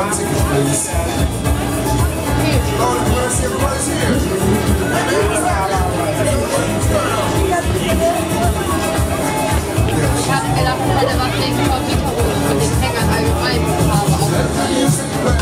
One second, please. Oh, where's here? Where's here? Ich habe gedacht, ich hätte was gegen Computerholen und den Hängern allgemein, aber auch